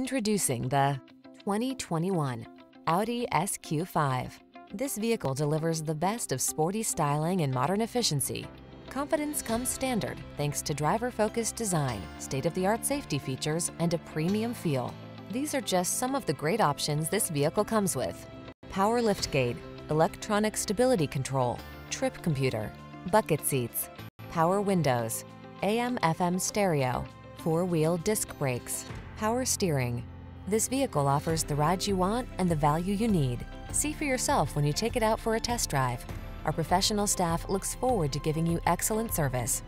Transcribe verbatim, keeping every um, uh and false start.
Introducing the twenty twenty-one Audi S Q five. This vehicle delivers the best of sporty styling and modern efficiency. Confidence comes standard thanks to driver-focused design, state-of-the-art safety features, and a premium feel. These are just some of the great options this vehicle comes with: power liftgate, electronic stability control, trip computer, bucket seats, power windows, A M F M stereo, four-wheel disc brakes, power steering. This vehicle offers the ride you want and the value you need. See for yourself when you take it out for a test drive. Our professional staff looks forward to giving you excellent service.